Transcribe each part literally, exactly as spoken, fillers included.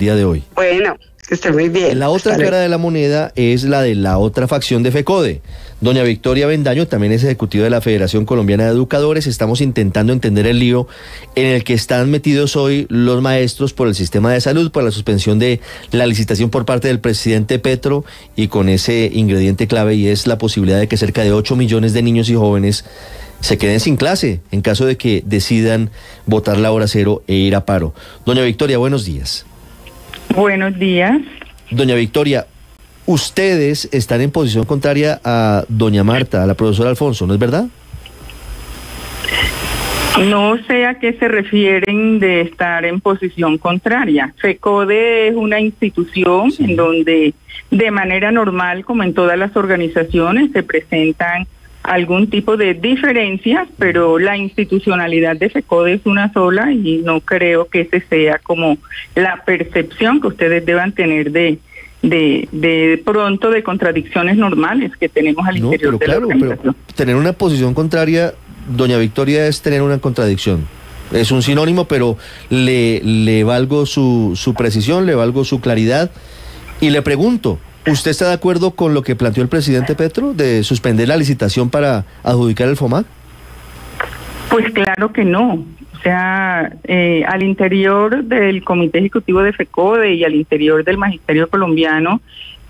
día de hoy. Bueno, que esté muy bien. La otra cara de la moneda es la de la otra facción de FECODE. Doña Victoria Avendaño también es ejecutiva de la Federación Colombiana de Educadores. Estamos intentando entender el lío en el que están metidos hoy los maestros por el sistema de salud, por la suspensión de la licitación por parte del presidente Petro, y con ese ingrediente clave, y es la posibilidad de que cerca de ocho millones de niños y jóvenes se queden sin clase en caso de que decidan votar la hora cero e ir a paro. Doña Victoria, buenos días. Buenos días. Doña Victoria, ustedes están en posición contraria a doña Marta, a la profesora Alfonso, ¿no es verdad? No sé a qué se refieren de estar en posición contraria. FECODE es una institución, sí, en donde de manera normal, como en todas las organizaciones, se presentan algún tipo de diferencias, pero la institucionalidad de FECODE es una sola y no creo que ese sea como la percepción que ustedes deban tener de de, de pronto de contradicciones normales que tenemos al no, interior pero de claro, la organización. Pero tener una posición contraria, doña Victoria, es tener una contradicción. Es un sinónimo, pero le, le valgo su, su precisión, le valgo su claridad, y le pregunto, ¿usted está de acuerdo con lo que planteó el presidente Petro de suspender la licitación para adjudicar el Fomag? Pues claro que no. O sea, eh, al interior del Comité Ejecutivo de FECODE y al interior del Magisterio Colombiano,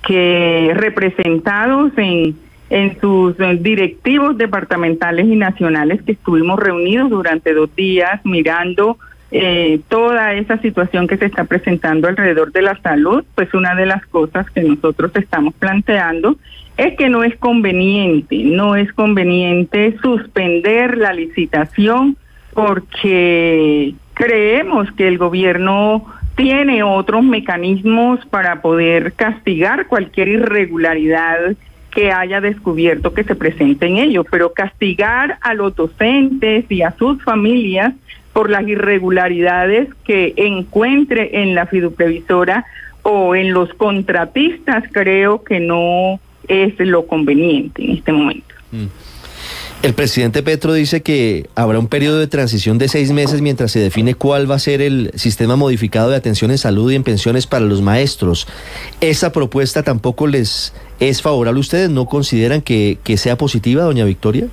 que representados en, en sus directivos departamentales y nacionales, que estuvimos reunidos durante dos días mirando Eh, toda esa situación que se está presentando alrededor de la salud, pues una de las cosas que nosotros estamos planteando es que no es conveniente, no es conveniente suspender la licitación, porque creemos que el gobierno tiene otros mecanismos para poder castigar cualquier irregularidad que haya descubierto que se presente en ello, pero castigar a los docentes y a sus familias por las irregularidades que encuentre en la fiduprevisora o en los contratistas, creo que no es lo conveniente en este momento. El presidente Petro dice que habrá un periodo de transición de seis meses mientras se define cuál va a ser el sistema modificado de atención en salud y en pensiones para los maestros. ¿Esa propuesta tampoco les es favorable a ustedes? ¿No consideran que, que sea positiva, doña Victoria?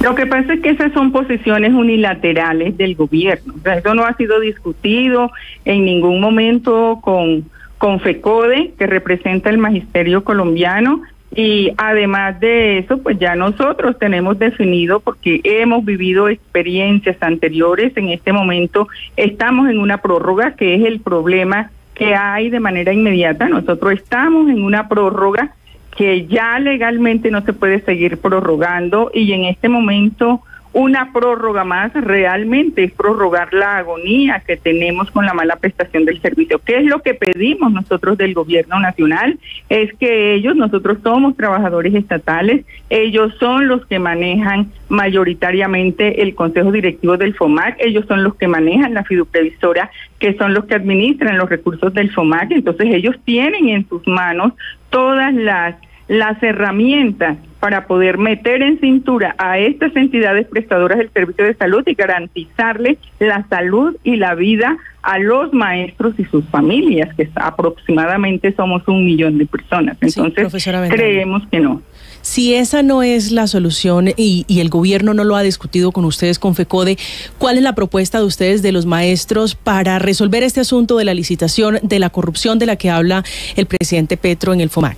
Lo que pasa es que esas son posiciones unilaterales del gobierno. O sea, eso no ha sido discutido en ningún momento con, con FECODE, que representa el Magisterio Colombiano, y además de eso, pues ya nosotros tenemos definido, porque hemos vivido experiencias anteriores. En este momento estamos en una prórroga, que es el problema que hay de manera inmediata. Nosotros estamos en una prórroga que ya legalmente no se puede seguir prorrogando, y en este momento una prórroga más realmente es prorrogar la agonía que tenemos con la mala prestación del servicio. ¿Qué es lo que pedimos nosotros del gobierno nacional? Es que ellos, nosotros somos trabajadores estatales, ellos son los que manejan mayoritariamente el Consejo Directivo del Fomag, ellos son los que manejan la fiduprevisora, que son los que administran los recursos del Fomag. Entonces ellos tienen en sus manos todas las las herramientas para poder meter en cintura a estas entidades prestadoras del servicio de salud y garantizarle la salud y la vida a los maestros y sus familias, que aproximadamente somos un millón de personas. Entonces, sí, creemos que no. Si esa no es la solución y, y el gobierno no lo ha discutido con ustedes, con FECODE, ¿cuál es la propuesta de ustedes, de los maestros, para resolver este asunto de la licitación, de la corrupción de la que habla el presidente Petro en el Fomag?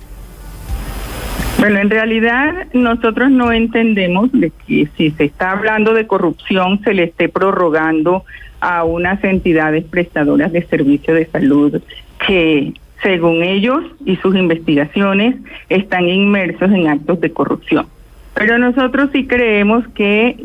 Bueno, en realidad nosotros no entendemos de que si se está hablando de corrupción se le esté prorrogando a unas entidades prestadoras de servicio de salud que, según ellos y sus investigaciones, están inmersos en actos de corrupción. Pero nosotros sí creemos que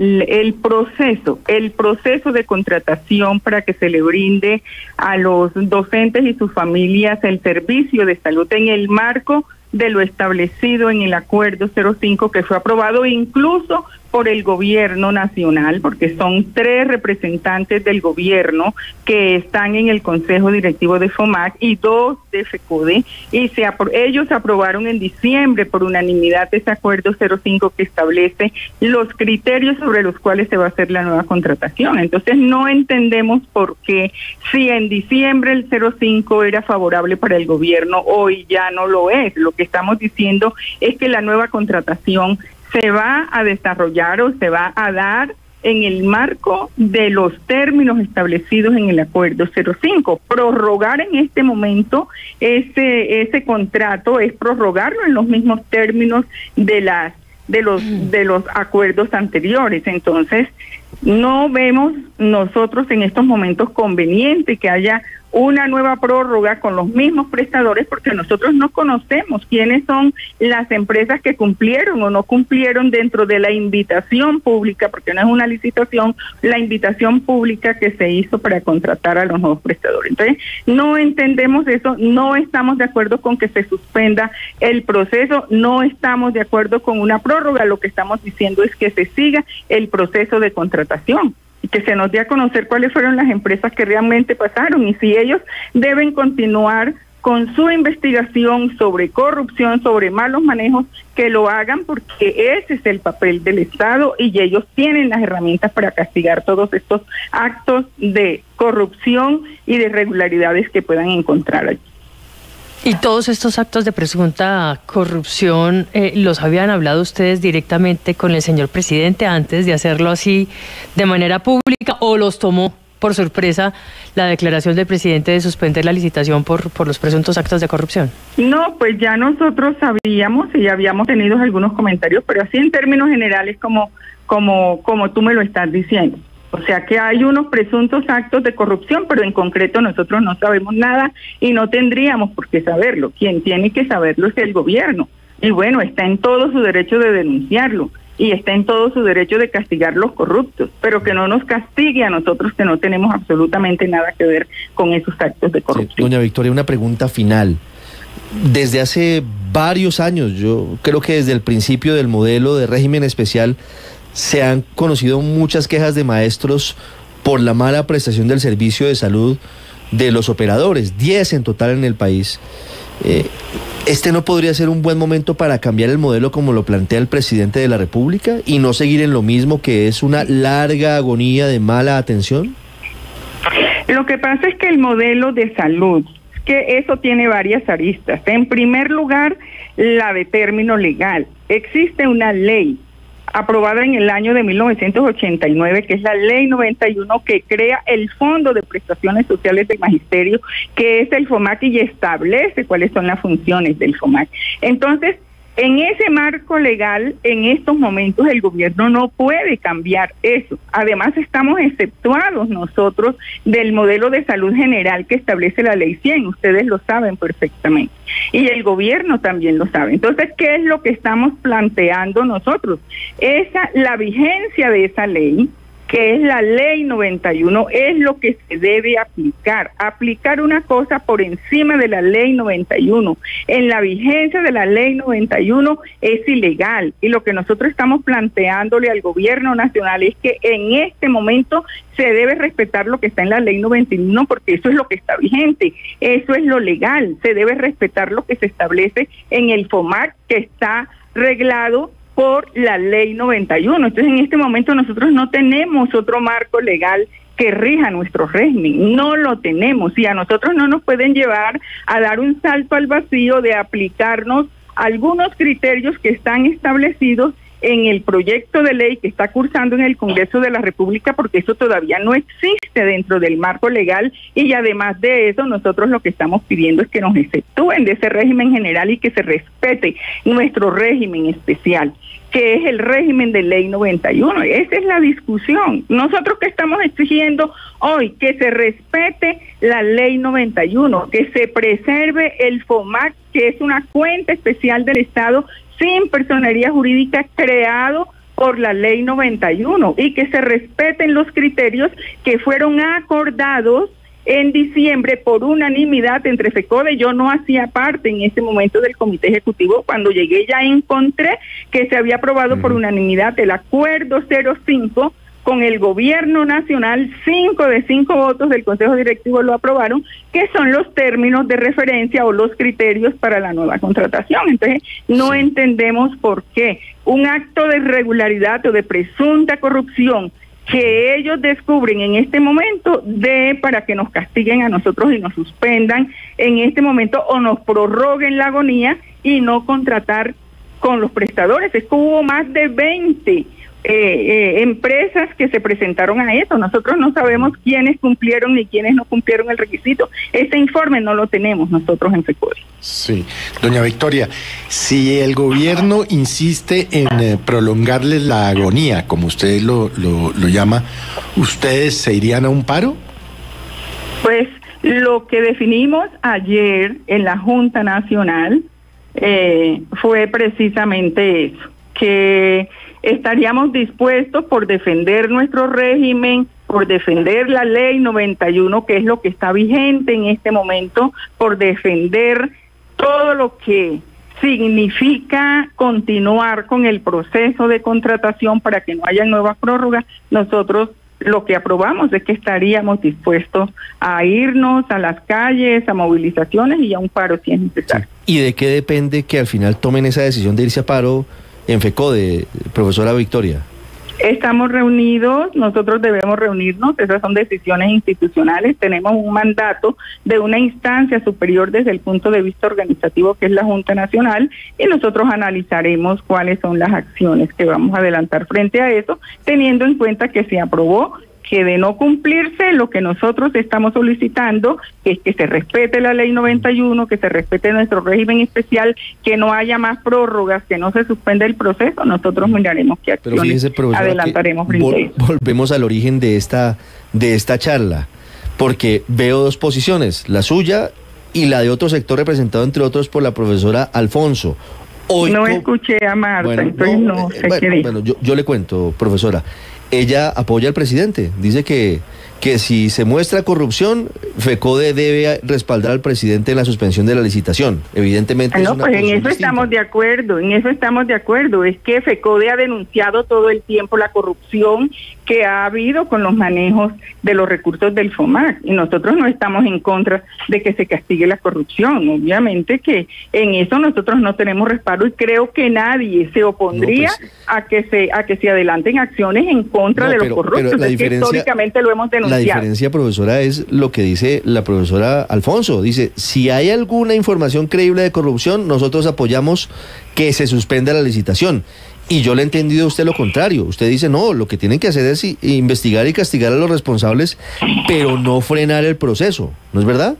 el proceso, el proceso de contratación para que se le brinde a los docentes y sus familias el servicio de salud en el marco de lo establecido en el acuerdo cero cinco que fue aprobado, incluso por el gobierno nacional, porque son tres representantes del gobierno que están en el Consejo Directivo de Fomag y dos de FECODE, y se apro ellos aprobaron en diciembre por unanimidad ese acuerdo cero cinco que establece los criterios sobre los cuales se va a hacer la nueva contratación. Entonces no entendemos por qué, si en diciembre el cero cinco era favorable para el gobierno, hoy ya no lo es. Lo que estamos diciendo es que la nueva contratación se va a desarrollar o se va a dar en el marco de los términos establecidos en el acuerdo cero cinco. Prorrogar en este momento ese ese contrato es prorrogarlo en los mismos términos de las de los de los acuerdos anteriores. Entonces, no vemos nosotros en estos momentos conveniente que haya una nueva prórroga con los mismos prestadores, porque nosotros no conocemos quiénes son las empresas que cumplieron o no cumplieron dentro de la invitación pública, porque no es una licitación, la invitación pública que se hizo para contratar a los nuevos prestadores. Entonces, no entendemos eso, no estamos de acuerdo con que se suspenda el proceso, no estamos de acuerdo con una prórroga, lo que estamos diciendo es que se siga el proceso de contratación, que se nos dé a conocer cuáles fueron las empresas que realmente pasaron y si ellos deben continuar con su investigación sobre corrupción, sobre malos manejos, que lo hagan, porque ese es el papel del Estado y ellos tienen las herramientas para castigar todos estos actos de corrupción y de irregularidades que puedan encontrar allí. Y todos estos actos de presunta corrupción, eh, ¿los habían hablado ustedes directamente con el señor presidente antes de hacerlo así de manera pública o los tomó por sorpresa la declaración del presidente de suspender la licitación por, por los presuntos actos de corrupción? No, pues ya nosotros sabíamos y habíamos tenido algunos comentarios, pero así en términos generales como, como, como tú me lo estás diciendo. O sea que hay unos presuntos actos de corrupción, pero en concreto nosotros no sabemos nada y no tendríamos por qué saberlo. Quien tiene que saberlo es el gobierno. Y bueno, está en todo su derecho de denunciarlo y está en todo su derecho de castigar los corruptos, pero que no nos castigue a nosotros que no tenemos absolutamente nada que ver con esos actos de corrupción. Sí, doña Victoria, una pregunta final. Desde hace varios años, yo creo que desde el principio del modelo de régimen especial, se han conocido muchas quejas de maestros por la mala prestación del servicio de salud de los operadores, diez en total en el país. Eh, ¿Este no podría ser un buen momento para cambiar el modelo como lo plantea el presidente de la República y no seguir en lo mismo, que es una larga agonía de mala atención? Lo que pasa es que el modelo de salud, que eso tiene varias aristas. En primer lugar, la de término legal. Existe una ley aprobada en el año de mil novecientos ochenta y nueve, que es la ley noventa y uno, que crea el Fondo de Prestaciones Sociales del Magisterio, que es el Fomag, y establece cuáles son las funciones del Fomag. Entonces, en ese marco legal, en estos momentos el gobierno no puede cambiar eso. Además, estamos exceptuados nosotros del modelo de salud general que establece la ley cien. Ustedes lo saben perfectamente. Y el gobierno también lo sabe. Entonces, ¿qué es lo que estamos planteando nosotros? Esa, la vigencia de esa ley, que es la ley noventa y uno, es lo que se debe aplicar, aplicar una cosa por encima de la ley noventa y uno. En la vigencia de la ley noventa y uno es ilegal, y lo que nosotros estamos planteándole al gobierno nacional es que en este momento se debe respetar lo que está en la ley noventa y uno, porque eso es lo que está vigente, eso es lo legal, se debe respetar lo que se establece en el Fomag, que está reglado por la ley noventa y uno. Entonces, en este momento nosotros no tenemos otro marco legal que rija nuestro régimen, no lo tenemos, y a nosotros no nos pueden llevar a dar un salto al vacío de aplicarnos algunos criterios que están establecidos en el proyecto de ley que está cursando en el Congreso de la República, porque eso todavía no existe dentro del marco legal, y además de eso nosotros lo que estamos pidiendo es que nos exceptúen de ese régimen general y que se respete nuestro régimen especial, que es el régimen de ley noventa y uno. Esa es la discusión. Nosotros que estamos exigiendo hoy, que se respete la ley noventa y uno, que se preserve el Fomag, que es una cuenta especial del Estado sin personería jurídica, creado por la ley noventa y uno, y que se respeten los criterios que fueron acordados en diciembre por unanimidad entre FECODE. Yo no hacía parte en ese momento del comité ejecutivo. Cuando llegué ya encontré que se había aprobado por unanimidad el acuerdo cero cinco con el gobierno nacional. Cinco de cinco votos del consejo directivo lo aprobaron, que son los términos de referencia o los criterios para la nueva contratación. Entonces no entendemos por qué un acto de irregularidad o de presunta corrupción que ellos descubren en este momento de para que nos castiguen a nosotros y nos suspendan en este momento o nos prorroguen la agonía y no contratar con los prestadores. Es que hubo más de veinte eh, eh, empresas que se presentaron a eso. Nosotros no sabemos quiénes cumplieron ni quiénes no cumplieron el requisito. Este informe no lo tenemos nosotros en FECODE. Sí, doña Victoria, si el gobierno insiste en eh, prolongarles la agonía, como usted lo, lo, lo llama, ¿ustedes se irían a un paro? Pues lo que definimos ayer en la Junta Nacional eh, fue precisamente eso, que estaríamos dispuestos por defender nuestro régimen, por defender la ley noventa y uno, que es lo que está vigente en este momento, por defender todo lo que significa continuar con el proceso de contratación para que no haya nuevas prórrogas. Nosotros lo que aprobamos es que estaríamos dispuestos a irnos a las calles, a movilizaciones y a un paro si es necesario. Sí. ¿Y de qué depende que al final tomen esa decisión de irse a paro en FECODE, profesora Victoria? Estamos reunidos, nosotros debemos reunirnos, esas son decisiones institucionales, tenemos un mandato de una instancia superior desde el punto de vista organizativo que es la Junta Nacional, y nosotros analizaremos cuáles son las acciones que vamos a adelantar frente a eso, teniendo en cuenta que se aprobó que de no cumplirse lo que nosotros estamos solicitando, que es que se respete la ley noventa y uno, que se respete nuestro régimen especial, que no haya más prórrogas, que no se suspenda el proceso, nosotros miraremos qué acciones. Pero fíjese, profesora, adelantaremos frente vol- a eso. Volvemos al origen de esta, de esta charla, porque veo dos posiciones, la suya y la de otro sector representado, entre otros, por la profesora Alfonso. Hoy no escuché a Marta, bueno, entonces no, no sé bueno, qué bueno, yo, yo le cuento, profesora. Ella apoya al presidente, dice que, que si se muestra corrupción, FECODE debe respaldar al presidente en la suspensión de la licitación. Evidentemente, no, es una pues en eso distinta. Estamos de acuerdo, en eso estamos de acuerdo. Es que FECODE ha denunciado todo el tiempo la corrupción que ha habido con los manejos de los recursos del Fomag, y nosotros no estamos en contra de que se castigue la corrupción. Obviamente que en eso nosotros no tenemos respaldo, y creo que nadie se opondría no, pues, a que se a que se adelanten acciones en contra no, de los pero, corruptos. Pero la es que históricamente lo hemos denunciado. La diferencia, profesora, es lo que dice la profesora Alfonso. Dice, si hay alguna información creíble de corrupción, nosotros apoyamos que se suspenda la licitación. Y yo le he entendido a usted lo contrario. Usted dice, no, lo que tienen que hacer es investigar y castigar a los responsables, pero no frenar el proceso. ¿No es verdad?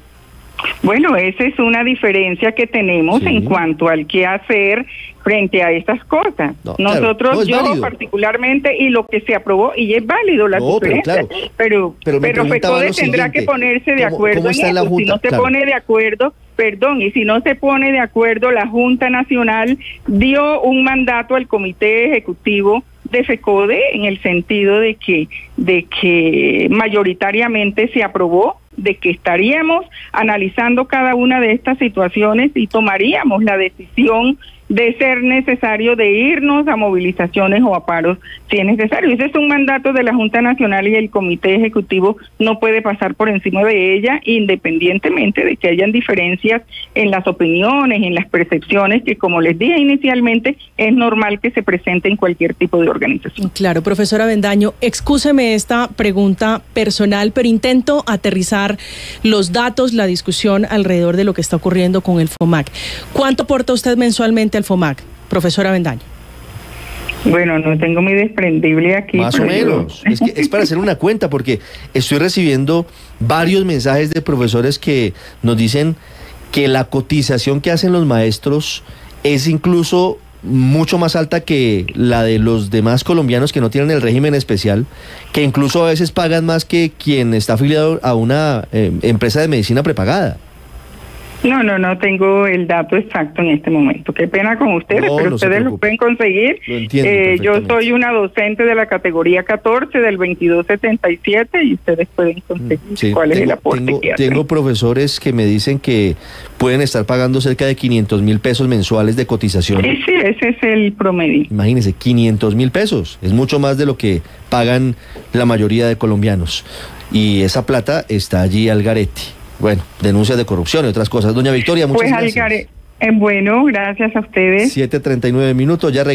Bueno, esa es una diferencia que tenemos sí. en cuanto al qué hacer frente a estas cosas. No, Nosotros, claro, no yo particularmente, y lo que se aprobó, y es válido la no, diferencia, pero, claro, pero, pero, pero FECODE tendrá que ponerse de ¿Cómo, acuerdo cómo está en la eso. Junta? Si no se claro. pone de acuerdo... Perdón, y si no se pone de acuerdo, la Junta Nacional dio un mandato al Comité Ejecutivo de FECODE en el sentido de que, de que mayoritariamente se aprobó de que estaríamos analizando cada una de estas situaciones y tomaríamos la decisión de ser necesario de irnos a movilizaciones o a paros si es necesario. Ese es un mandato de la Junta Nacional y el Comité Ejecutivo no puede pasar por encima de ella, independientemente de que hayan diferencias en las opiniones, en las percepciones, que como les dije inicialmente, es normal que se presente en cualquier tipo de organización. Claro, profesora Avendaño, excúseme esta pregunta personal, pero intento aterrizar los datos, la discusión alrededor de lo que está ocurriendo con el Fomag. ¿Cuánto aporta usted mensualmente al Fomag, profesora Avendaño? Bueno, no tengo mi desprendible aquí. Más o menos. Es, que es para hacer una cuenta, porque estoy recibiendo varios mensajes de profesores que nos dicen que la cotización que hacen los maestros es incluso mucho más alta que la de los demás colombianos que no tienen el régimen especial, que incluso a veces pagan más que quien está afiliado a una eh, empresa de medicina prepagada. No, no, no tengo el dato exacto en este momento. Qué pena con ustedes, no, pero no ustedes lo pueden conseguir. Lo entiendo, eh, yo soy una docente de la categoría catorce del veintidós setenta y siete y ustedes pueden conseguir sí, cuál tengo, es el aporte tengo, que hacen. Tengo profesores que me dicen que pueden estar pagando cerca de quinientos mil pesos mensuales de cotización. Sí, sí, ese es el promedio. Imagínense, quinientos mil pesos. Es mucho más de lo que pagan la mayoría de colombianos. Y esa plata está allí al garete. Bueno, denuncias de corrupción y otras cosas. Doña Victoria, muchas pues, gracias. Pues, eh, bueno, gracias a ustedes. siete treinta y nueve minutos, ya regresamos.